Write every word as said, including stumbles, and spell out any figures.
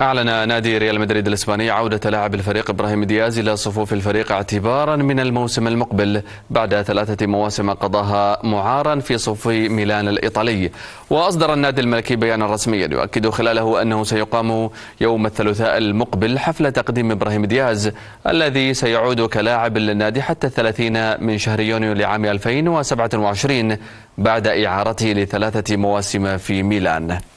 أعلن نادي ريال مدريد الإسباني عودة لاعب الفريق إبراهيم دياز إلى صفوف الفريق اعتبارا من الموسم المقبل بعد ثلاثة مواسم قضاها معارا في صف ميلان الإيطالي. وأصدر النادي الملكي بيانا رسميا يؤكد خلاله أنه سيقام يوم الثلاثاء المقبل حفل تقديم إبراهيم دياز الذي سيعود كلاعب للنادي حتى الثلاثين من شهر يونيو لعام ألفين وسبعة وعشرين بعد إعارته لثلاثة مواسم في ميلان.